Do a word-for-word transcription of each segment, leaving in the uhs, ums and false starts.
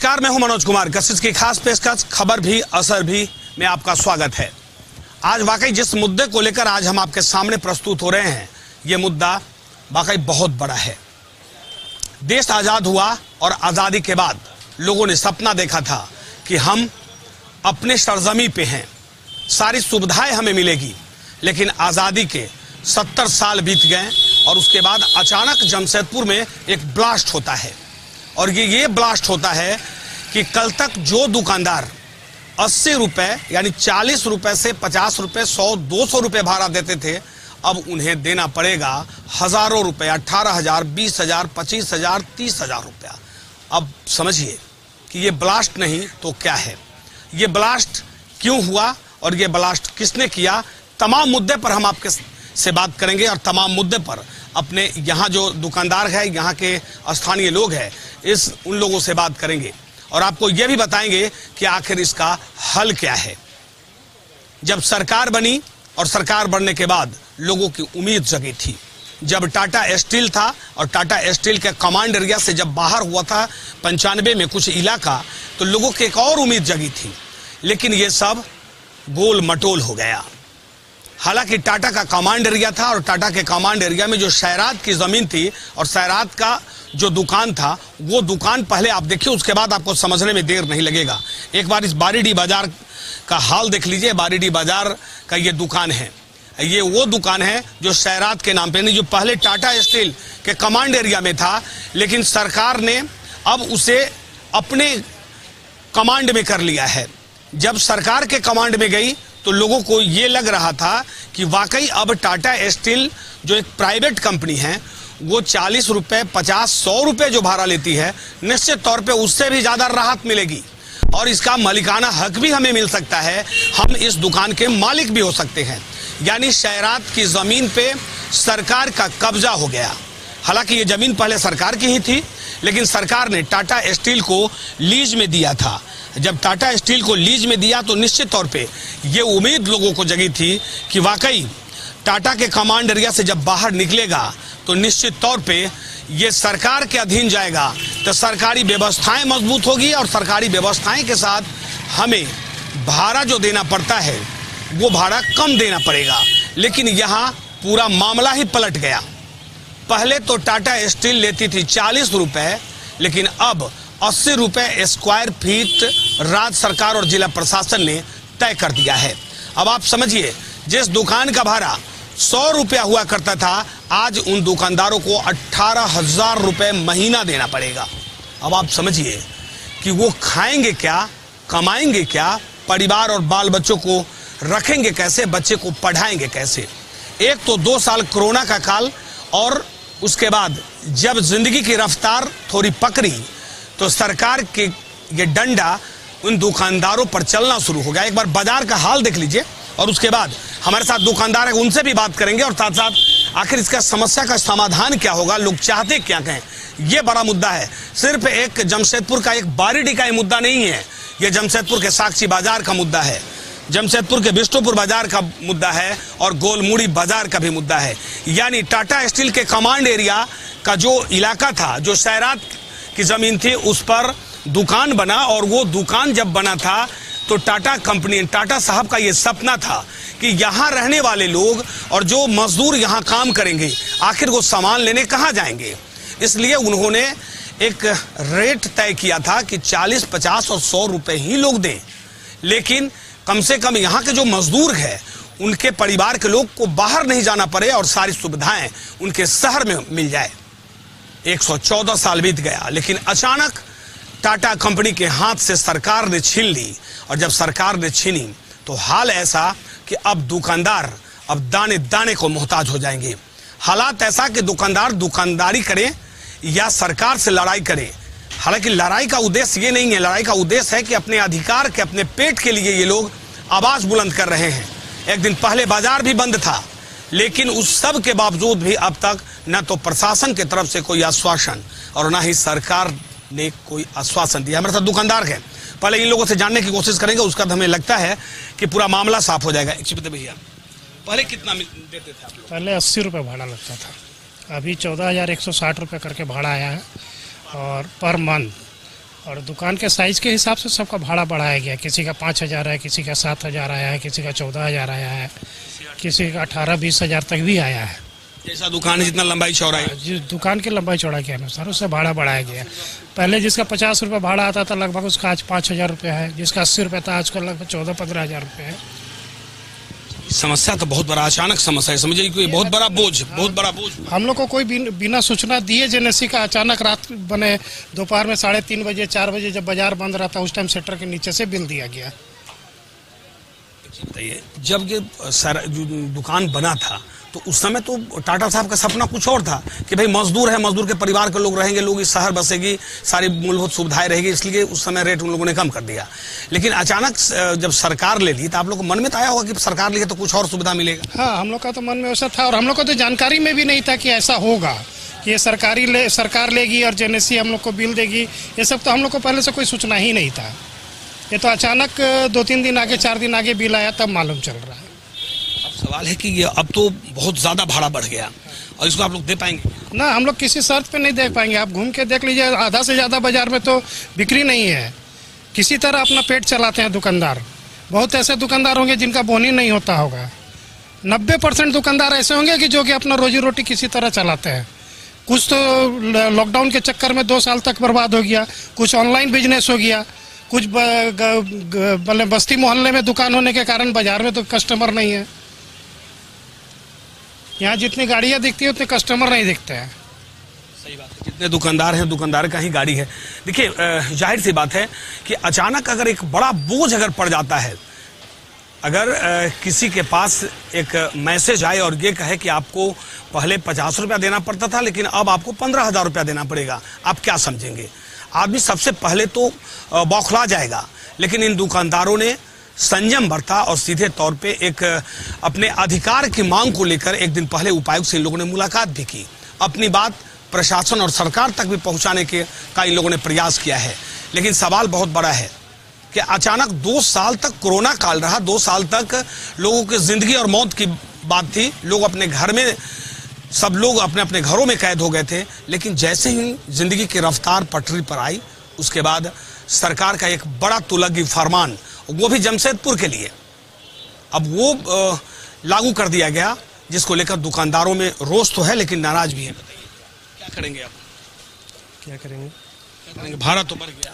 नमस्कार, मैं हूं मनोज कुमार। कशिश की खास पेशकश, खबर भी असर भी में आपका स्वागत है। आज वाकई जिस मुद्दे को लेकर आज हम आपके सामने प्रस्तुत हो रहे हैं, ये मुद्दा वाकई बहुत बड़ा है। देश आजाद हुआ और आजादी के बाद लोगों ने सपना देखा था कि हम अपने सरजमी पे हैं, सारी सुविधाएं हमें मिलेगी। लेकिन आजादी के सत्तर साल बीत गए और उसके बाद अचानक जमशेदपुर में एक ब्लास्ट होता है और ये ये ब्लास्ट होता है कि कल तक जो दुकानदार अस्सी रुपए यानी चालीस रुपए से पचास रुपए सौ दो सौ रुपए भाड़ा देते थे, अब उन्हें देना पड़ेगा हजारों रुपया, अठारह हजार बीस हजार पच्चीस हजार तीस हजार रुपया। अब समझिए कि ये ब्लास्ट नहीं तो क्या है, ये ब्लास्ट क्यों हुआ और ये ब्लास्ट किसने किया। तमाम मुद्दे पर हम आपके से बात करेंगे और तमाम मुद्दे पर अपने यहाँ जो दुकानदार है, यहाँ के स्थानीय लोग हैं, इस उन लोगों से बात करेंगे और आपको यह भी बताएंगे कि आखिर इसका हल क्या है। जब सरकार बनी और सरकार बनने के बाद लोगों की उम्मीद जगी थी, जब टाटा स्टील था और टाटा स्टील के कमांड एरिया से जब बाहर हुआ था पंचानवे में कुछ इलाका, तो लोगों की एक और उम्मीद जगी थी। लेकिन ये सब गोल मटोल हो गया। हालांकि टाटा का कमांड एरिया था और टाटा के कमांड एरिया में जो सैरात की ज़मीन थी और सैरात का जो दुकान था, वो दुकान पहले आप देखिए, उसके बाद आपको समझने में देर नहीं लगेगा। एक बार इस बारीडी बाजार का हाल देख लीजिए। बारीडी बाजार का ये दुकान है, ये वो दुकान है जो सैरात के नाम पे नहीं, जो पहले टाटा स्टील के कमांड एरिया में था, लेकिन सरकार ने अब उसे अपने कमांड में कर लिया है। जब सरकार के कमांड में गई तो लोगों को ये लग रहा था कि वाकई अब टाटा स्टील जो एक प्राइवेट कंपनी है, वो चालीस रुपये पचास सौ रुपये जो भाड़ा लेती है, निश्चित तौर पे उससे भी ज़्यादा राहत मिलेगी और इसका मालिकाना हक भी हमें मिल सकता है, हम इस दुकान के मालिक भी हो सकते हैं। यानी शहरात की ज़मीन पे सरकार का कब्जा हो गया। हालांकि ये ज़मीन पहले सरकार की ही थी, लेकिन सरकार ने टाटा स्टील को लीज में दिया था। जब टाटा स्टील को लीज में दिया तो निश्चित तौर पे ये उम्मीद लोगों को जगी थी कि वाकई टाटा के कमांड एरिया से जब बाहर निकलेगा तो निश्चित तौर पे ये सरकार के अधीन जाएगा, तो सरकारी व्यवस्थाएं मजबूत होगी और सरकारी व्यवस्थाएं के साथ हमें भाड़ा जो देना पड़ता है वो भाड़ा कम देना पड़ेगा। लेकिन यहाँ पूरा मामला ही पलट गया। पहले तो टाटा स्टील लेती थी चालीस रुपये, लेकिन अब अस्सी रुपये स्क्वायर फीट राज्य सरकार और जिला प्रशासन ने तय कर दिया है। अब आप समझिए, जिस दुकान का भाड़ा सौ रुपया हुआ करता था, आज उन दुकानदारों को अट्ठारह हजार रुपये महीना देना पड़ेगा। अब आप समझिए कि वो खाएंगे क्या, कमाएंगे क्या, परिवार और बाल बच्चों को रखेंगे कैसे, बच्चे को पढ़ाएंगे कैसे। एक तो दो साल कोरोना का काल और उसके बाद जब जिंदगी की रफ्तार थोड़ी पकड़ी तो सरकार के ये डंडा उन दुकानदारों पर चलना शुरू हो गया। एक बार बाजार का हाल देख लीजिए और उसके बाद हमारे साथ दुकानदार हैं, उनसे भी बात करेंगे और साथ साथ आखिर इसका समस्या का समाधान क्या होगा, लोग चाहते क्या कहें। ये बड़ा मुद्दा है, सिर्फ एक जमशेदपुर का, एक बारीडी का ही मुद्दा नहीं है। ये जमशेदपुर के साक्षी बाजार का मुद्दा है, जमशेदपुर के बिष्टुपुर बाजार का मुद्दा है और गोलमुड़ी बाजार का भी मुद्दा है। यानी टाटा स्टील के कमांड एरिया का जो इलाका था, जो सैरात की ज़मीन थी, उस पर दुकान बना और वो दुकान जब बना था तो टाटा कंपनी, टाटा साहब का ये सपना था कि यहाँ रहने वाले लोग और जो मजदूर यहाँ काम करेंगे, आखिर वो सामान लेने कहाँ जाएंगे। इसलिए उन्होंने एक रेट तय किया था कि चालीस पचास और सौ रुपये ही लोग दें, लेकिन कम से कम यहाँ के जो मजदूर है, उनके परिवार के लोग को बाहर नहीं जाना पड़े और सारी सुविधाएं उनके शहर में मिल जाए। एक सौ चौदह साल बीत गया, लेकिन अचानक टाटा कंपनी के हाथ से सरकार ने छीन ली और जब सरकार ने छीनी तो हाल ऐसा कि अब दुकानदार अब दाने दाने को मोहताज हो जाएंगे। हालात ऐसा कि दुकानदार दुकानदारी करें या सरकार से लड़ाई करें। हालांकि लड़ाई का उद्देश्य ये नहीं है, लड़ाई का उद्देश्य है कि अपने अधिकार के, अपने पेट के लिए ये लोग आवाज़ बुलंद कर रहे हैं। एक दिन पहले बाजार भी बंद था, लेकिन उस सब के बावजूद भी अब तक न तो प्रशासन की तरफ से कोई आश्वासन और ना ही सरकार ने कोई आश्वासन दिया। हमारे साथ दुकानदार हैं, पहले इन लोगों से जानने की कोशिश करेंगे, उसका हमें लगता है कि पूरा मामला साफ हो जाएगा। एक भैया, पहले कितना देते थे आप लोग? पहले अस्सी रुपये भाड़ा लगता था, अभी चौदह हज़ार एक सौ साठ रुपये करके भाड़ा आया है और पर मंथ। और दुकान के साइज के हिसाब से सबका भाड़ा बढ़ाया गया। किसी का पाँच हज़ार है, किसी का सात हज़ार आया है, किसी का चौदह हज़ार आया है, किसी का अठारह बीस हज़ार तक भी आया है। जैसा दुकान है जितना लंबाई चौड़ा है, जिस दुकान की लंबाई चौड़ा के अनुसार उससे भाड़ा बढ़ाया गया। पहले जिसका पचास रुपये भाड़ा आता था लगभग उसका आज पाँच हज़ार रुपये है, जिसका अस्सी रुपये था आजकल लगभग चौदह पंद्रह हज़ार रुपये है। समस्या तो बहुत बड़ा अचानक समस्या है, समझिए कि बहुत बड़ा बोझ बहुत बड़ा बोझ हम लोग को कोई बिना सूचना दिए जेएनएससी का अचानक रात बने दोपहर में साढ़े तीन बजे चार बजे जब बाजार बंद रहता उस टाइम सेक्टर के नीचे से बिल दिया गया। जब ये सारा दुकान बना था तो उस समय तो टाटा साहब का सपना कुछ और था कि भाई मजदूर है, मजदूर के परिवार के लोग रहेंगे, लोग इस शहर बसेगी, सारी मूलभूत सुविधाएं रहेगी, इसलिए उस समय रेट उन लोगों ने कम कर दिया। लेकिन अचानक जब सरकार ले ली तो आप लोग को मन में तो आया होगा कि सरकार ले तो कुछ और सुविधा मिलेगा। हाँ, हम लोग का तो मन में वैसा था और हम लोग को तो जानकारी में भी नहीं था कि ऐसा होगा कि ये सरकारी ले सरकार लेगी और जेएनएससी हम लोग को बिल देगी। ये सब तो हम लोग को पहले से कोई सूचना ही नहीं था, ये तो अचानक दो तीन दिन आगे चार दिन आगे बिल आया तब मालूम चल रहा है। सवाल है कि ये अब तो बहुत ज़्यादा भाड़ा बढ़ गया और इसको आप लोग दे पाएंगे ना? हम लोग किसी शर्त पे नहीं दे पाएंगे। आप घूम के देख लीजिए, आधा से ज़्यादा बाज़ार में तो बिक्री नहीं है। किसी तरह अपना पेट चलाते हैं दुकानदार। बहुत ऐसे दुकानदार होंगे जिनका बोनी नहीं होता होगा। नब्बे परसेंट दुकानदार ऐसे होंगे कि जो कि अपना रोजी रोटी किसी तरह चलाते हैं। कुछ तो लॉकडाउन के चक्कर में दो साल तक बर्बाद हो गया, कुछ ऑनलाइन बिजनेस हो गया, कुछ मतलब बस्ती मोहल्ले में दुकान होने के कारण बाज़ार में तो कस्टमर नहीं है। यहाँ जितनी गाड़ियाँ दिखती है उतने कस्टमर नहीं दिखते हैं। सही बात है, जितने दुकानदार हैं दुकानदार का ही गाड़ी है। देखिए जाहिर सी बात है कि अचानक अगर एक बड़ा बोझ अगर पड़ जाता है, अगर आ, किसी के पास एक मैसेज आए और ये कहे कि आपको पहले पचास रुपया देना पड़ता था लेकिन अब आपको पंद्रह हज़ार रुपया देना पड़ेगा, आप क्या समझेंगे? आदमी सबसे पहले तो बौखला जाएगा, लेकिन इन दुकानदारों ने संयम बरता और सीधे तौर पे एक अपने अधिकार की मांग को लेकर एक दिन पहले उपायुक्त से इन लोगों ने मुलाकात भी की। अपनी बात प्रशासन और सरकार तक भी पहुंचाने के का इन लोगों ने प्रयास किया है। लेकिन सवाल बहुत बड़ा है कि अचानक दो साल तक कोरोना काल रहा, दो साल तक लोगों की जिंदगी और मौत की बात थी। लोग अपने घर में, सब लोग अपने अपने घरों में कैद हो गए थे। लेकिन जैसे ही जिंदगी की रफ्तार पटरी पर आई उसके बाद सरकार का एक बड़ा तुलगी फरमान, वो भी जमशेदपुर के लिए, अब वो लागू कर दिया गया, जिसको लेकर दुकानदारों में रोष तो है लेकिन नाराज भी है। बताइए क्या करेंगे आप? क्या करेंगे क्या करेंगे भाड़ा तो बढ़ गया,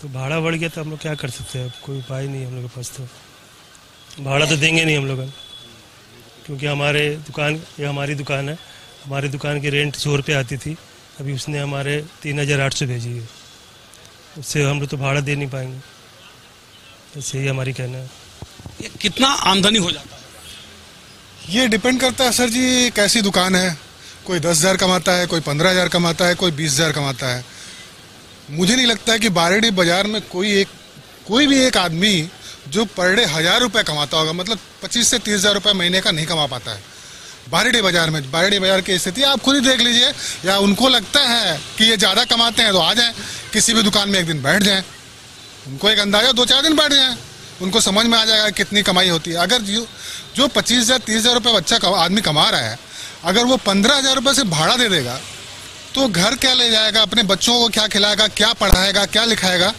तो भाड़ा बढ़ गया तो हम लोग क्या कर सकते हैं? अब कोई उपाय नहीं हम लोग के पास, तो भाड़ा तो देंगे नहीं हम लोग, क्योंकि हमारे दुकान, ये हमारी दुकान है, हमारी दुकान की रेंट सौ रुपये आती थी, अभी उसने हमारे तीन हज़ार आठ सौ भेजी है, उससे हम लोग तो भाड़ा दे नहीं पाएंगे। ऐसे ही हमारी कहना है। ये कितना आमदनी हो जाता है? ये डिपेंड करता है सर जी कैसी दुकान है। कोई दस हज़ार कमाता है, कोई पंद्रह हज़ार कमाता है, कोई बीस हज़ार कमाता है। मुझे नहीं लगता है कि बारीडी बाज़ार में कोई एक कोई भी एक आदमी जो पर डे हज़ार रुपये कमाता होगा, मतलब पच्चीस से तीस हज़ार रुपये महीने का नहीं कमा पाता है बारीडी बाज़ार में। बारीडी बाज़ार की स्थिति आप खुद ही देख लीजिए। या उनको लगता है कि ये ज़्यादा कमाते हैं तो आ जाएं किसी भी दुकान में, एक दिन बैठ जाएं, उनको एक अंदाज़ा, दो चार दिन बैठ जाएं, उनको समझ में आ जाएगा कितनी कमाई होती है। अगर जो जो पच्चीस हज़ार तीस हज़ार रुपये बच्चा आदमी कमा रहा है, अगर वो पंद्रह हज़ार रुपये से भाड़ा दे देगा तो घर क्या ले जाएगा, अपने बच्चों को क्या खिलाएगा, क्या पढ़ाएगा, क्या लिखाएगा,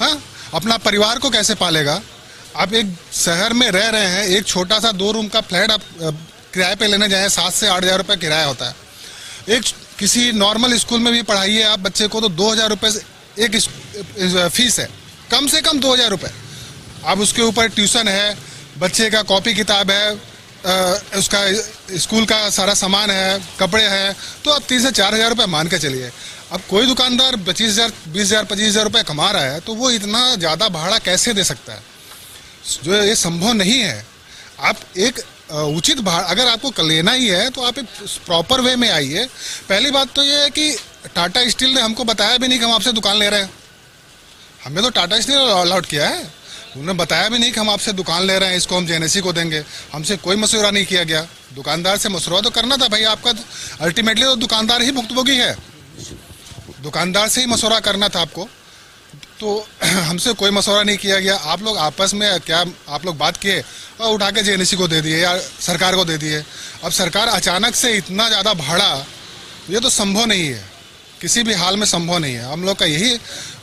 हाँ, अपना परिवार को कैसे पालेगा? आप एक शहर में रह रहे हैं, एक छोटा सा दो रूम का फ्लैट आप किराए पे लेने जाए सात से आठ हज़ार रुपये किराया होता है। एक किसी नॉर्मल स्कूल में भी पढ़ाइए आप बच्चे को तो दो हज़ार रुपये से एक फीस है, कम से कम दो हज़ार रुपये। अब उसके ऊपर ट्यूशन है, बच्चे का कॉपी किताब है, आ, उसका स्कूल का सारा सामान है, कपड़े हैं, तो आप तीन से चार हज़ार रुपये मान के चलिए। अब कोई दुकानदार पच्चीस हज़ार बीस हज़ार पच्चीस हज़ार रुपये कमा रहा है तो वो इतना ज़्यादा भाड़ा कैसे दे सकता है? जो ये संभव नहीं है। आप एक उचित भाड़ा, अगर आपको लेना ही है तो आप एक प्रॉपर वे में आइए। पहली बात तो ये है कि टाटा स्टील ने हमको बताया भी नहीं कि हम आपसे दुकान ले रहे हैं। हमने तो टाटा स्टील अलॉट किया है, उन्होंने बताया भी नहीं कि हम आपसे दुकान ले रहे हैं, इसको हम जेएनएससी को देंगे। हमसे कोई मशवरा नहीं किया गया। दुकानदार से मशवरा तो करना था भाई, आपका अल्टीमेटली तो दुकानदार ही भुक्तभोगी है, दुकानदार से ही मशवरा करना था आपको, तो हमसे कोई मशवरा नहीं किया गया। आप लोग आपस में क्या आप लोग बात किए और उठा के जेएनएससी को दे दिए या सरकार को दे दिए। अब सरकार अचानक से इतना ज़्यादा भाड़ा, ये तो संभव नहीं है। किसी भी हाल में संभव नहीं है। हम लोग का यही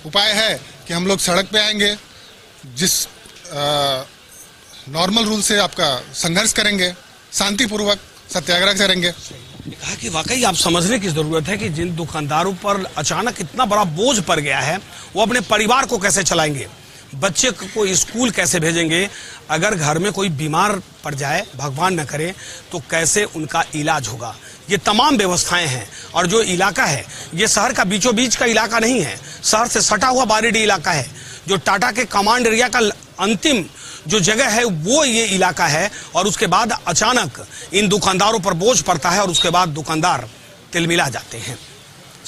उपाय है कि हम लोग सड़क पे आएंगे, जिस नॉर्मल रूल से आपका संघर्ष करेंगे, शांतिपूर्वक सत्याग्रह करेंगे। कहा कि वाकई आप समझने की जरूरत है कि जिन दुकानदारों पर अचानक इतना बड़ा बोझ पड़ गया है वो अपने परिवार को कैसे चलाएंगे, बच्चे को स्कूल कैसे भेजेंगे, अगर घर में कोई बीमार पड़ जाए, भगवान न करे, तो कैसे उनका इलाज होगा। ये तमाम व्यवस्थाएं हैं। और जो इलाका है ये शहर का बीचों बीच का इलाका नहीं है, शहर से सटा हुआ बारीडी इलाका है। जो टाटा के कमांड एरिया का अंतिम जो जगह है वो ये इलाका है, और उसके बाद अचानक इन दुकानदारों पर बोझ पड़ता है और उसके बाद दुकानदार तिलमिला जाते हैं।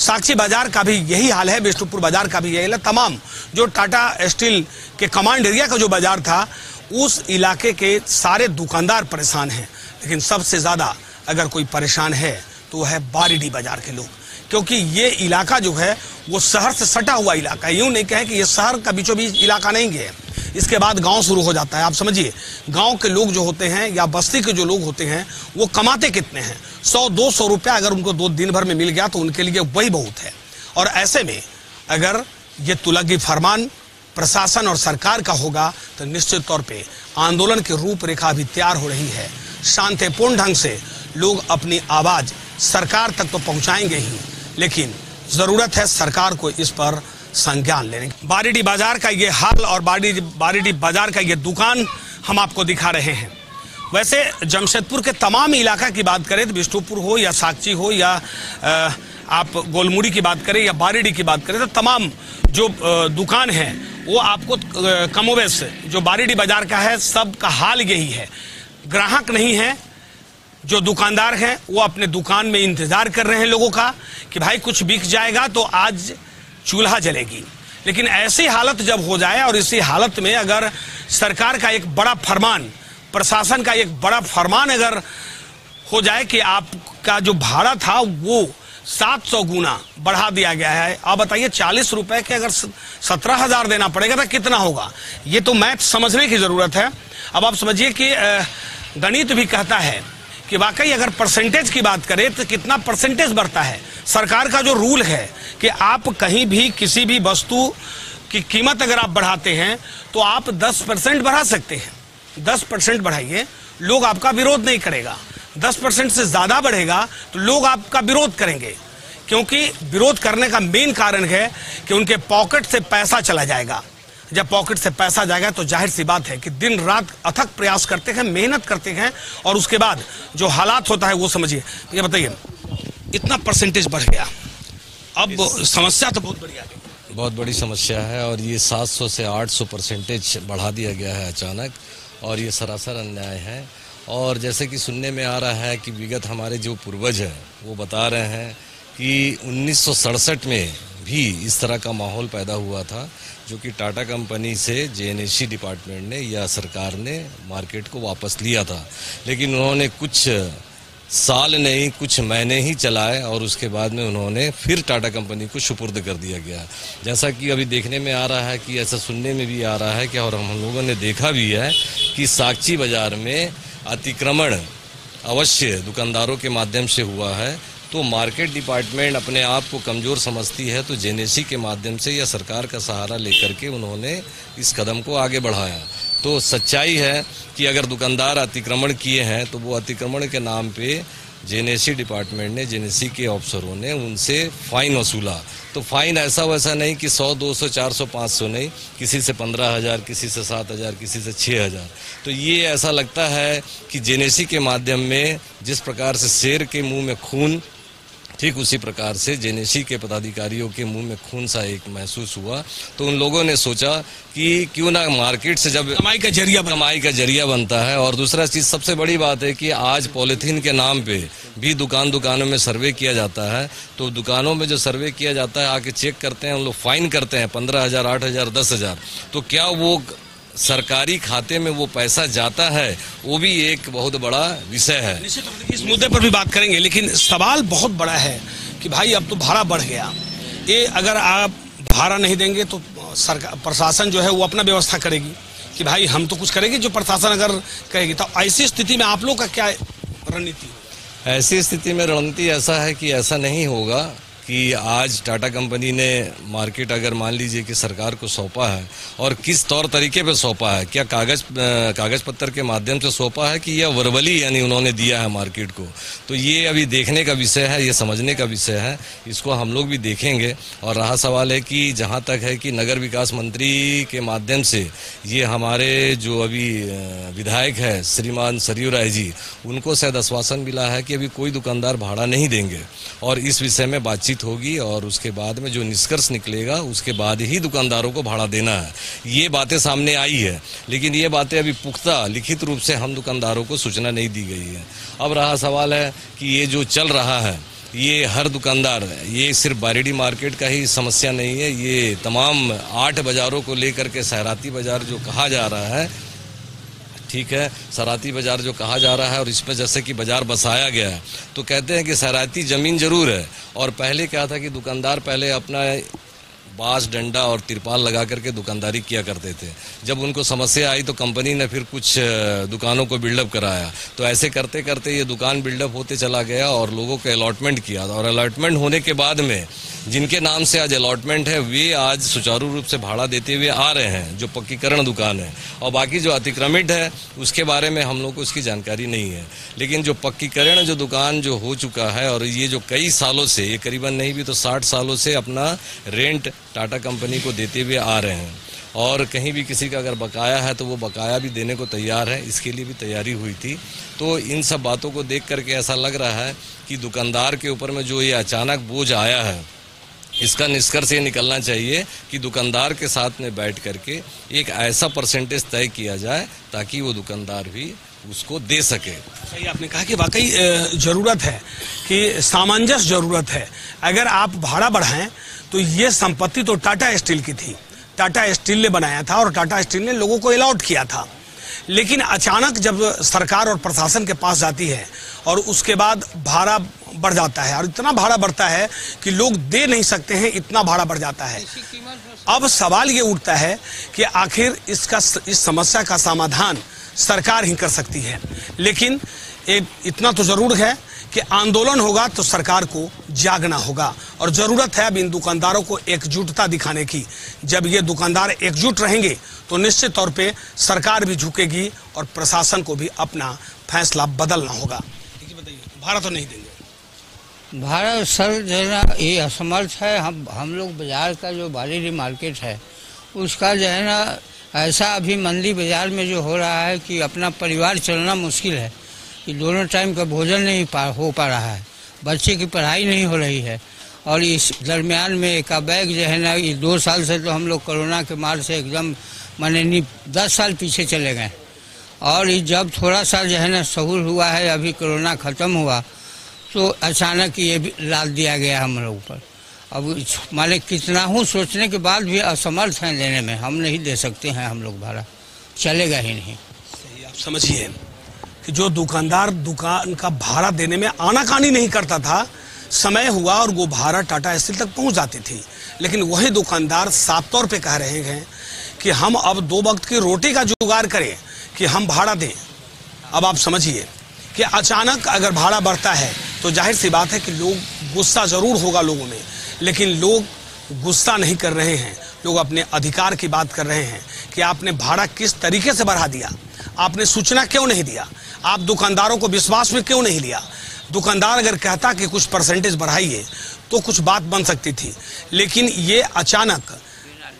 साक्षी बाजार का भी यही हाल है, बिष्टुपुर बाजार का भी यही हाल है। तमाम जो टाटा स्टील के कमांड एरिया का जो बाजार था उस इलाके के सारे दुकानदार परेशान हैं, लेकिन सबसे ज़्यादा अगर कोई परेशान है तो वह है बारीडी बाजार के लोग, क्योंकि ये इलाका जो है वो शहर से सटा हुआ इलाका है। यूँ नहीं कहे कि ये शहर का बीचों बीच इलाका नहीं है, इसके बाद गांव शुरू हो जाता है। आप समझिए गांव के लोग जो होते हैं या बस्ती के जो लोग होते हैं वो कमाते कितने हैं, सौ दो सौ रुपया अगर उनको दो दिन भर में मिल गया तो उनके लिए वही बहुत है। और ऐसे में अगर ये तुलगी फरमान प्रशासन और सरकार का होगा तो निश्चित तौर पे आंदोलन की रूपरेखा अभी तैयार हो रही है। शांतिपूर्ण ढंग से लोग अपनी आवाज़ सरकार तक तो पहुँचाएंगे ही, लेकिन ज़रूरत है सरकार को इस पर संज्ञान लेने की। बारीडी बाजार का ये हाल और बारीडी बारीडी बाजार का ये दुकान हम आपको दिखा रहे हैं। वैसे जमशेदपुर के तमाम इलाका की बात करें तो बिष्टुपुर हो या साक्षी हो या आप गोलमुरी की बात करें या बारीडी की बात करें तो तमाम जो दुकान हैं वो आपको कमोवेश जो बारीडी बाजार का है सबका हाल यही है। ग्राहक नहीं है, जो दुकानदार हैं वो अपने दुकान में इंतज़ार कर रहे हैं लोगों का कि भाई कुछ बिक जाएगा तो आज चूल्हा जलेगी। लेकिन ऐसी हालत जब हो जाए और इसी हालत में अगर सरकार का एक बड़ा फरमान, प्रशासन का एक बड़ा फरमान अगर हो जाए कि आपका जो भाड़ा था वो सात सौ गुना बढ़ा दिया गया है, आप बताइए चालीस रुपए के अगर सत्रह हजार देना पड़ेगा तो कितना होगा, ये तो मैथ समझने की ज़रूरत है। अब आप समझिए कि गणित भी कहता है कि वाकई अगर परसेंटेज की बात करें तो कितना परसेंटेज बढ़ता है। सरकार का जो रूल है कि आप कहीं भी किसी भी वस्तु की कीमत अगर आप बढ़ाते हैं तो आप दस परसेंट बढ़ा सकते हैं। दस परसेंट बढ़ाइए, लोग आपका विरोध नहीं करेगा। दस परसेंट से ज़्यादा बढ़ेगा तो लोग आपका विरोध करेंगे, क्योंकि विरोध करने का मेन कारण है कि उनके पॉकेट से पैसा चला जाएगा। जब पॉकेट से पैसा जाएगा तो जाहिर सी बात है कि दिन रात अथक प्रयास करते हैं, मेहनत करते हैं, और उसके बाद जो हालात होता है वो समझिए। ये बताइए इतना परसेंटेज बढ़ गया, अब समस्या तो बहुत बढ़िया है, बहुत बड़ी समस्या है। और ये सात सौ से आठ सौ परसेंटेज बढ़ा दिया गया है अचानक, और ये सरासर अन्याय है। और जैसे कि सुनने में आ रहा है कि विगत हमारे जो पूर्वज हैं वो बता रहे हैं कि उन्नीस सौ सड़सठ में भी इस तरह का माहौल पैदा हुआ था, जो कि टाटा कंपनी से J N S C department ने या सरकार ने मार्केट को वापस लिया था। लेकिन उन्होंने कुछ साल नहीं, कुछ महीने ही चलाए और उसके बाद में उन्होंने फिर टाटा कंपनी को सुपुर्द कर दिया गया। जैसा कि अभी देखने में आ रहा है कि ऐसा सुनने में भी आ रहा है कि, और हम लोगों ने देखा भी है कि साक्षी बाज़ार में अतिक्रमण अवश्य दुकानदारों के माध्यम से हुआ है। तो मार्केट डिपार्टमेंट अपने आप को कमज़ोर समझती है तो जे एन एस सी के माध्यम से या सरकार का सहारा लेकर के उन्होंने इस कदम को आगे बढ़ाया। तो सच्चाई है कि अगर दुकानदार अतिक्रमण किए हैं तो वो अतिक्रमण के नाम पे J N S C department ने, जे एन एस सी के अफसरों ने उनसे फ़ाइन वसूला। तो फ़ाइन ऐसा वैसा नहीं कि सौ, दो सौ, चार सौ, पाँच सौ नहीं, किसी से पंद्रह हज़ार, किसी से सात हज़ार, किसी से छः हज़ार। तो ये ऐसा लगता है कि जे एन एस सी के माध्यम में जिस प्रकार से शेर के मुँह में खून, ठीक उसी प्रकार से जे एन एस सी के पदाधिकारियों के मुंह में खून सा एक महसूस हुआ। तो उन लोगों ने सोचा कि क्यों ना मार्केट से जब कमाई का जरिया कमाई का जरिया बनता है। और दूसरा चीज़ सबसे बड़ी बात है कि आज पॉलीथीन के नाम पे भी दुकान दुकानों में सर्वे किया जाता है। तो दुकानों में जो सर्वे किया जाता है आके चेक करते हैं, उन लोग फाइन करते हैं पंद्रह हज़ार, आठ हज़ार, दस हज़ार। तो क्या वो सरकारी खाते में वो पैसा जाता है, वो भी एक बहुत बड़ा विषय है। निश्चित तौर पर इस मुद्दे पर भी बात करेंगे, लेकिन सवाल बहुत बड़ा है कि भाई अब तो भाड़ा बढ़ गया, ये अगर आप भाड़ा नहीं देंगे तो सरकार प्रशासन जो है वो अपना व्यवस्था करेगी कि भाई हम तो कुछ करेंगे जो प्रशासन अगर कहेगी। तो ऐसी स्थिति में आप लोग का क्या रणनीति? ऐसी स्थिति में रणनीति ऐसा है कि ऐसा नहीं होगा कि आज टाटा कंपनी ने मार्केट अगर मान लीजिए कि सरकार को सौंपा है और किस तौर तरीके पे सौंपा है, क्या कागज कागज पत्र के माध्यम से सौंपा है कि यह वर्बली यानी उन्होंने दिया है मार्केट को, तो ये अभी देखने का विषय है, ये समझने का विषय है, इसको हम लोग भी देखेंगे। और रहा सवाल है कि जहाँ तक है कि नगर विकास मंत्री के माध्यम से ये हमारे जो अभी विधायक है श्रीमान सरयू राय जी, उनको शायद आश्वासन मिला है कि अभी कोई दुकानदार भाड़ा नहीं देंगे और इस विषय में बातचीत होगी और उसके बाद में जो निष्कर्ष निकलेगा उसके बाद ही दुकानदारों को भाड़ा देना है। ये बातें सामने आई है, लेकिन ये बातें अभी पुख्ता लिखित रूप से हम दुकानदारों को सूचना नहीं दी गई है। अब रहा सवाल है कि ये जो चल रहा है ये हर दुकानदार, ये सिर्फ बारीडी मार्केट का ही समस्या नहीं है, ये तमाम आठ बाज़ारों को लेकर के सहराती बाज़ार जो कहा जा रहा है, ठीक है, सराती बाज़ार जो कहा जा रहा है और इसमें जैसे कि बाज़ार बसाया गया है, तो कहते हैं कि सराती ज़मीन ज़रूर है और पहले क्या था कि दुकानदार पहले अपना बाँस डंडा और तिरपाल लगा करके दुकानदारी किया करते थे। जब उनको समस्या आई तो कंपनी ने फिर कुछ दुकानों को बिल्डअप कराया, तो ऐसे करते करते ये दुकान बिल्डअप होते चला गया और लोगों को अलॉटमेंट किया और अलॉटमेंट होने के बाद में जिनके नाम से आज अलॉटमेंट है वे आज सुचारू रूप से भाड़ा देते हुए आ रहे हैं, जो पक्कीकरण दुकान है, और बाकी जो अतिक्रमित है उसके बारे में हम लोग को उसकी जानकारी नहीं है। लेकिन जो पक्कीकरण जो दुकान जो हो चुका है और ये जो कई सालों से, ये करीबन नहीं भी तो साठ सालों से अपना रेंट टाटा कंपनी को देते हुए आ रहे हैं और कहीं भी किसी का अगर बकाया है तो वो बकाया भी देने को तैयार है, इसके लिए भी तैयारी हुई थी। तो इन सब बातों को देख करके ऐसा लग रहा है कि दुकानदार के ऊपर में जो ये अचानक बोझ आया है, इसका निष्कर्ष ये निकलना चाहिए कि दुकानदार के साथ में बैठ करके एक ऐसा परसेंटेज तय किया जाए ताकि वो दुकानदार भी उसको दे सके। सही आपने कहा कि वाकई ज़रूरत है कि सामंजस्य ज़रूरत है। अगर आप भाड़ा बढ़ाएं तो ये संपत्ति तो टाटा स्टील की थी, टाटा स्टील ने बनाया था और टाटा स्टील ने लोगों को अलॉट किया था, लेकिन अचानक जब सरकार और प्रशासन के पास जाती है और उसके बाद भाड़ा बढ़ जाता है और इतना भाड़ा बढ़ता है कि लोग दे नहीं सकते हैं, इतना भाड़ा बढ़ जाता है। अब सवाल ये उठता है कि आखिर इसका इस समस्या का समाधान सरकार ही कर सकती है, लेकिन एक इतना तो ज़रूर है कि आंदोलन होगा तो सरकार को जागना होगा और ज़रूरत है अब इन दुकानदारों को एकजुटता दिखाने की। जब ये दुकानदार एकजुट रहेंगे तो निश्चित तौर पे सरकार भी झुकेगी और प्रशासन को भी अपना फैसला बदलना होगा। बताइए, भाड़ा तो नहीं देंगे? भाड़ा सर जो है ना ये असमर्थ है। हम हम लोग बाज़ार का जो बारीडी मार्केट है उसका जो है ना ऐसा अभी मंडी बाज़ार में जो हो रहा है कि अपना परिवार चलना मुश्किल है, कि दोनों टाइम का भोजन नहीं पा, हो पा रहा है, बच्चे की पढ़ाई नहीं हो रही है और इस दरमियान में एक बैग जो है ना ये दो साल से तो हम लोग कोरोना के मार से एकदम माने दस साल पीछे चले गए और ये जब थोड़ा सा जो है ना सहूल हुआ है, अभी कोरोना ख़त्म हुआ तो अचानक ये भी लाद दिया गया हम लोग पर। अब माने कितना हूँ सोचने के बाद भी असमर्थ हैं देने में, हम नहीं दे सकते हैं, हम लोग भाड़ा चलेगा ही नहीं। सही आप समझिए कि जो दुकानदार दुकान का भाड़ा देने में आनाकानी नहीं करता था, समय हुआ और वो भाड़ा टाटा स्टील तक पहुंच जाती थी, लेकिन वही दुकानदार साफ तौर पे कह रहे हैं कि हम अब दो वक्त की रोटी का जुगाड़ करें कि हम भाड़ा दें। अब आप समझिए कि अचानक अगर भाड़ा बढ़ता है तो जाहिर सी बात है कि लोग गुस्सा ज़रूर होगा लोगों में, लेकिन लोग गुस्सा नहीं कर रहे हैं, लोग अपने अधिकार की बात कर रहे हैं कि आपने भाड़ा किस तरीके से बढ़ा दिया, आपने सूचना क्यों नहीं दिया, आप दुकानदारों को विश्वास में क्यों नहीं लिया। दुकानदार अगर कहता कि कुछ परसेंटेज बढ़ाइए तो कुछ बात बन सकती थी, लेकिन ये अचानक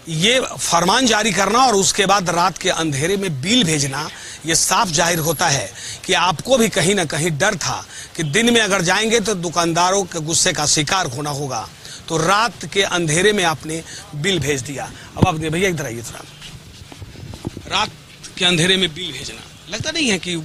ये फरमान जारी करना और उसके बाद रात के अंधेरे में बिल भेजना, ये साफ जाहिर होता है कि आपको भी कहीं ना कहीं डर था कि दिन में अगर जाएंगे तो दुकानदारों के गुस्से का शिकार होना होगा, तो रात के अंधेरे में आपने बिल भेज दिया। अब आपने भैया इधर आइए थोड़ा, रात के अंधेरे में बिल भेजना लगता नहीं है कि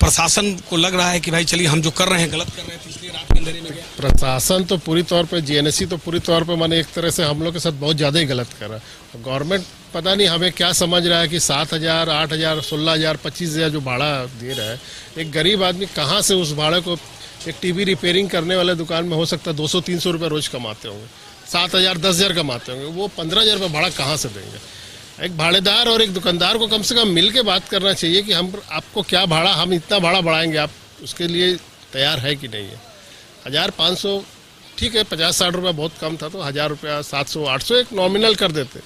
प्रशासन को लग रहा है कि भाई चलिए हम जो कर रहे हैं गलत कर रहे हैं, तो इसलिए रात के अंधेरे में गया। प्रशासन तो पूरी तौर पर, जेएनएससी तो पूरी तौर पर माने एक तरह से हम लोग के साथ बहुत ज़्यादा ही गलत कर रहा है। गवर्नमेंट पता नहीं हमें क्या समझ रहा है कि सात हज़ार आठ हज़ार सोलह हज़ार पच्चीस हज़ार जो भाड़ा दे रहा है, एक गरीब आदमी कहाँ से उस भाड़े को, एक टीवी रिपेयरिंग करने वाले दुकान में हो सकता है दो सौ तीन सौ रुपये रोज़ कमाते होंगे, सात हज़ार दस हज़ार कमाते होंगे, वो पंद्रह हज़ार रुपये भाड़ा कहाँ से देंगे। एक भाड़ेदार और एक दुकानदार को कम से कम मिल के बात करना चाहिए कि हम आपको क्या भाड़ा, हम इतना भाड़ा बढ़ाएंगे, आप उसके लिए तैयार है कि नहीं है। हज़ार पाँच सौ ठीक है, पचास साठ रुपया बहुत कम था तो हज़ार रुपया सात सौ आठ सौ एक नॉमिनल कर देते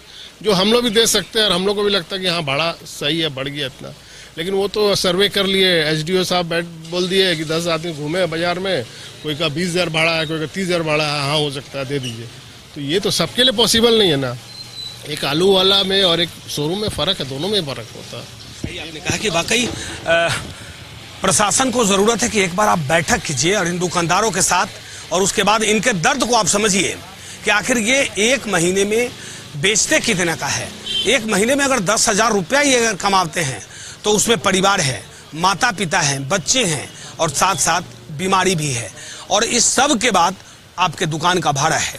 जो हम लोग भी दे सकते हैं और हम लोग को भी लगता है कि हाँ भाड़ा सही है, बढ़ गया इतना। लेकिन वो तो सर्वे कर लिए, एसडीओ साहब बैठ बोल दिए कि दस आदमी घूमे बाजार में, कोई का बीस हज़ार भाड़ा है, कोई का तीस हज़ार भाड़ा है, हाँ हो सकता है दे दीजिए। तो ये तो सबके लिए पॉसिबल नहीं है ना, एक आलू वाला में और एक शोरूम में फ़र्क है, दोनों में फ़र्क होता है। सही आपने कहा कि वाकई प्रशासन को ज़रूरत है कि एक बार आप बैठक कीजिए और इन दुकानदारों के साथ, और उसके बाद इनके दर्द को आप समझिए कि आखिर ये एक महीने में बेचते कितने का है। एक महीने में अगर दस हज़ार रुपया ही अगर कमाते हैं तो उसमें परिवार है, माता पिता हैं, बच्चे हैं और साथ साथ बीमारी भी है, और इस सब के बाद आपके दुकान का भाड़ा है।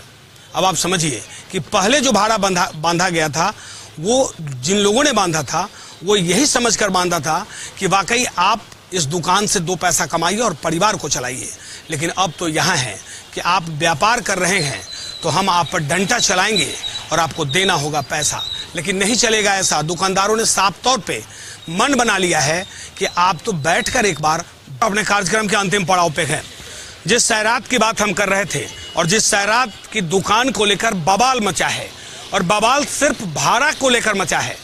अब आप समझिए कि पहले जो भाड़ा बांधा बांधा गया था वो जिन लोगों ने बांधा था वो यही समझ कर बांधा था कि वाकई आप इस दुकान से दो पैसा कमाइए और परिवार को चलाइए, लेकिन अब तो यहाँ है कि आप व्यापार कर रहे हैं तो हम आप पर डंडा चलाएंगे और आपको देना होगा पैसा, लेकिन नहीं चलेगा ऐसा। दुकानदारों ने साफ तौर पे मन बना लिया है कि आप तो बैठकर एक बार अपने कार्यक्रम के अंतिम पड़ाव पे हैं। जिस सैरात की बात हम कर रहे थे और जिस सैरात की दुकान को लेकर बवाल मचा है, और बवाल सिर्फ भाड़ा को लेकर मचा है,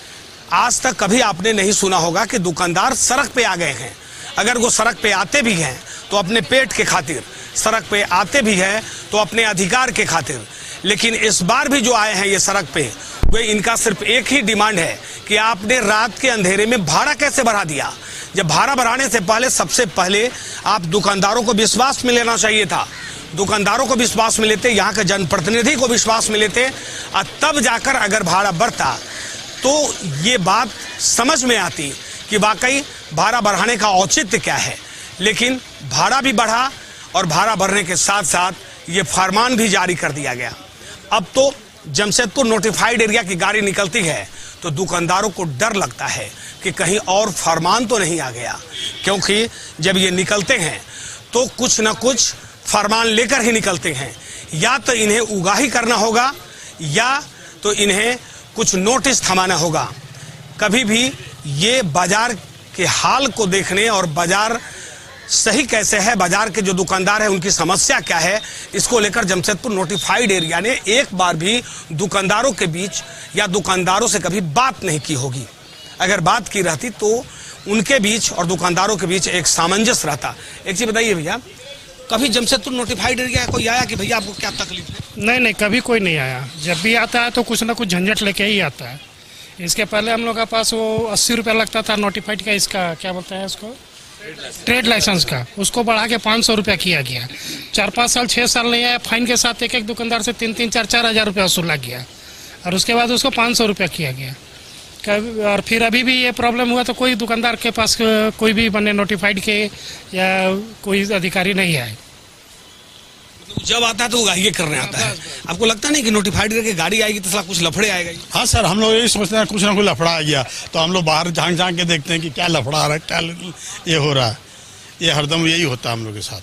आज तक कभी आपने नहीं सुना होगा कि दुकानदार सड़क पे आ गए हैं। अगर वो सड़क पे आते भी हैं तो अपने पेट के खातिर, सड़क पे आते भी हैं तो अपने अधिकार के खातिर, लेकिन इस बार भी जो आए हैं ये सड़क पे, वे इनका सिर्फ एक ही डिमांड है कि आपने रात के अंधेरे में भाड़ा कैसे बढ़ा दिया। जब भाड़ा बढ़ाने से पहले सबसे पहले आप दुकानदारों को विश्वास में लेना चाहिए था, दुकानदारों को विश्वास में लेते, यहाँ के जनप्रतिनिधि को विश्वास में लेते, और तब जाकर अगर भाड़ा बढ़ता तो ये बात समझ में आती कि वाकई भाड़ा बढ़ाने का औचित्य क्या है। लेकिन भाड़ा भी बढ़ा और भाड़ा बढ़ने के साथ साथ ये फरमान भी जारी कर दिया गया। अब तो जमशेदपुर नोटिफाइड एरिया की गाड़ी निकलती है तो दुकानदारों को डर लगता है कि कहीं और फरमान तो नहीं आ गया, क्योंकि जब ये निकलते हैं तो कुछ ना कुछ फरमान लेकर ही निकलते हैं, या तो इन्हें उगाही करना होगा या तो इन्हें कुछ नोटिस थमाना होगा। कभी भी ये बाज़ार के हाल को देखने और बाज़ार सही कैसे है, बाज़ार के जो दुकानदार हैं उनकी समस्या क्या है, इसको लेकर जमशेदपुर नोटिफाइड एरिया ने एक बार भी दुकानदारों के बीच या दुकानदारों से कभी बात नहीं की होगी। अगर बात की रहती तो उनके बीच और दुकानदारों के बीच एक सामंजस्य रहता। एक चीज़ बताइए भैया, कभी जमशेदपुर नोटिफाइड एरिया कोई आया कि भैया आपको क्या तकलीफ है? नहीं नहीं, कभी कोई नहीं आया। जब भी आता है तो कुछ ना कुछ झंझट लेके ही आता है। इसके पहले हम लोग का पास वो अस्सी रुपया लगता था नोटिफाइड का, इसका क्या बोलते हैं उसको, ट्रेड लाइसेंस का, उसको बढ़ा के पाँच सौ रुपया किया गया। चार पाँच साल छः साल नहीं आया, फाइन के साथ एक एक दुकानदार से तीन तीन चार चार हज़ार रुपया वसूला गया, और उसके बाद उसको पाँच सौ रुपया किया गया। कभी और फिर अभी भी ये प्रॉब्लम हुआ तो कोई दुकानदार के पास कोई भी बने नोटिफाइड के या कोई अधिकारी नहीं आए। जब आता है तो उगाही करने आता है। आपको लगता नहीं कि नोटिफाइड करके गाड़ी आएगी तो कुछ लफड़े आएगा? हाँ सर, हम लोग यही सोचते हैं कुछ ना कुछ लफड़ा आ गया, तो हम लोग बाहर झांक झांक के देखते हैं कि क्या लफड़ा आ रहा है, क्या ये हो रहा है। ये हरदम यही होता है हम लोग के साथ।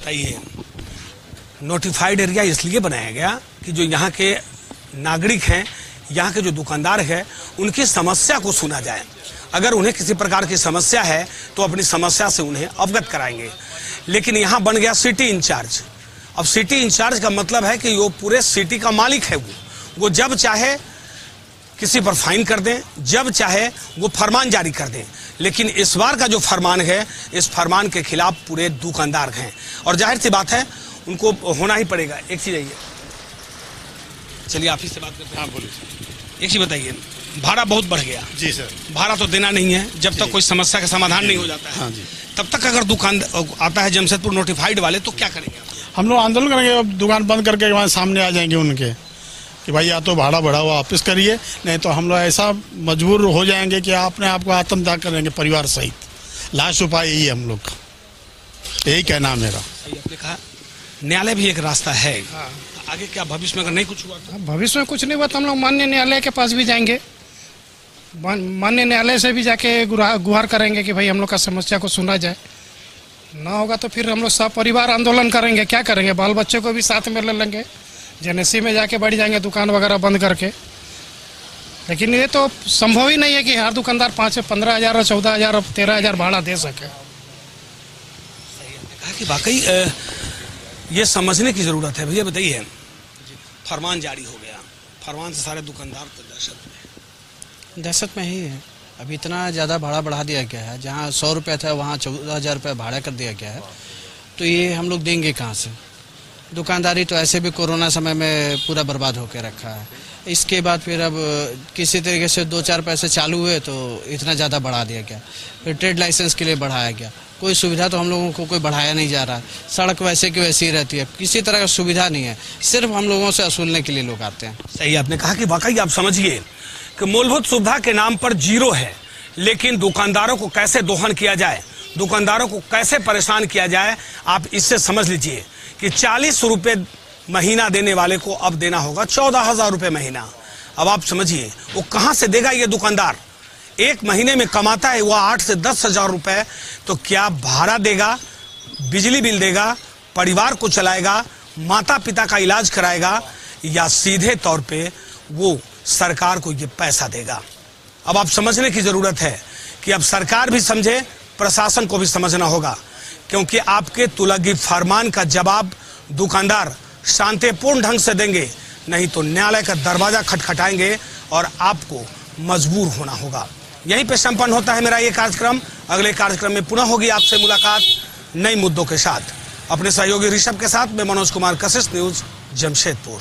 बताइए, नोटिफाइड एरिया इसलिए बनाया गया कि जो यहाँ के नागरिक हैं, यहाँ के जो दुकानदार हैं, उनकी समस्या को सुना जाए। अगर उन्हें किसी प्रकार की समस्या है तो अपनी समस्या से उन्हें अवगत कराएंगे। लेकिन यहाँ बन गया सिटी इंचार्ज। अब सिटी इंचार्ज का मतलब है कि वो पूरे सिटी का मालिक है। वो वो जब चाहे किसी पर फाइन कर दें, जब चाहे वो फरमान जारी कर दें, लेकिन इस बार का जो फरमान है, इस फरमान के खिलाफ पूरे दुकानदार हैं, और जाहिर सी बात है उनको होना ही पड़ेगा। एक चीज़ आइए, चलिए ऑफिस से बात करते हैं। हाँ बोलिए। एक चीज़ बताइए, भाड़ा बहुत बढ़ गया। जी सर। भाड़ा तो देना नहीं है जब तक कोई समस्या का समाधान नहीं हो जाता है। हाँ जी। तब तक अगर दुकान आता है जमशेदपुर नोटिफाइड वाले तो क्या करेंगे? हम लोग आंदोलन करेंगे, दुकान बंद करके वहाँ सामने आ जाएंगे उनके कि भाई या तो भाड़ा बढ़ा हुआ वापस करिए, नहीं तो हम लोग ऐसा मजबूर हो जाएंगे कि आपने आपको आत्मदाह करेंगे परिवार सहित। लास्ट उपाय यही है हम लोग, यही कहना मेरा। आपने कहा न्यायालय भी एक रास्ता है, आगे क्या भविष्य में अगर नहीं कुछ हुआ? भविष्य में कुछ नहीं हुआ तो हम लोग माननीय न्यायालय के पास भी जाएंगे, माननीय न्यायालय से भी जाके गुहार करेंगे कि भाई हम लोग का समस्या को सुना जाए। ना होगा तो फिर हम लोग सब परिवार आंदोलन करेंगे। क्या करेंगे, बाल बच्चों को भी साथ में ले लेंगे, जेएनएससी में जाके बैठ जाएंगे दुकान वगैरह बंद करके। लेकिन ये तो संभव ही नहीं है कि हर दुकानदार पाँच से पंद्रह हज़ार और चौदह हज़ार और तेरह हज़ार भाड़ा दे सके। कहा कि वाकई ये समझने की ज़रूरत है। भैया बताइए, फरमान जारी हो गया, फरमान से सारे दुकानदार तो दहशत में दहशत में ही है। अब इतना ज़्यादा भाड़ा बढ़ा दिया गया है, जहाँ सौ रुपये था वहाँ चौदह हज़ार रुपये भाड़ा कर दिया गया है, तो ये हम लोग देंगे कहाँ से? दुकानदारी तो ऐसे भी कोरोना समय में पूरा बर्बाद होकर रखा है। इसके बाद फिर अब किसी तरीके से दो चार पैसे चालू हुए तो इतना ज़्यादा बढ़ा दिया गया, फिर ट्रेड लाइसेंस के लिए बढ़ाया गया। कोई सुविधा तो हम लोगों को कोई बढ़ाया नहीं जा रहा, सड़क वैसे की वैसी ही रहती है, किसी तरह का सुविधा नहीं है, सिर्फ हम लोगों से असूलने के लिए लोग आते हैं। सही आपने कहा कि वाकई आप समझिए कि मूलभूत सुविधा के नाम पर जीरो है, लेकिन दुकानदारों को कैसे दोहन किया जाए, दुकानदारों को कैसे परेशान किया जाए, आप इससे समझ लीजिए कि चालीस रुपये महीना देने वाले को अब देना होगा चौदह हजार रुपये महीना। अब आप समझिए वो कहाँ से देगा ये दुकानदार? एक महीने में कमाता है वह आठ से दस हजार रुपये, तो क्या भाड़ा देगा, बिजली बिल देगा, परिवार को चलाएगा, माता पिता का इलाज कराएगा, या सीधे तौर पे वो सरकार को ये पैसा देगा? अब आप समझने की ज़रूरत है कि अब सरकार भी समझे, प्रशासन को भी समझना होगा, क्योंकि आपके तुलगी फरमान का जवाब दुकानदार शांतिपूर्ण ढंग से देंगे, नहीं तो न्यायालय का दरवाज़ा खटखटाएंगे और आपको मजबूर होना होगा। यहीं पे संपन्न होता है मेरा ये कार्यक्रम। अगले कार्यक्रम में पुनः होगी आपसे मुलाकात नए मुद्दों के साथ। अपने सहयोगी ऋषभ के साथ मैं मनोज कुमार, कशिश न्यूज़, जमशेदपुर।